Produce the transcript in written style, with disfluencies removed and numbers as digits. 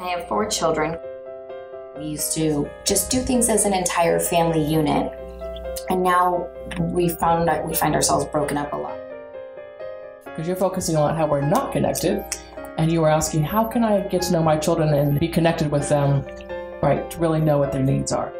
I have 4 children. We used to just do things as an entire family unit, and now we find ourselves broken up a lot. Because you're focusing on how we're not connected, and you are asking, how can I get to know my children and be connected with them, right, to really know what their needs are?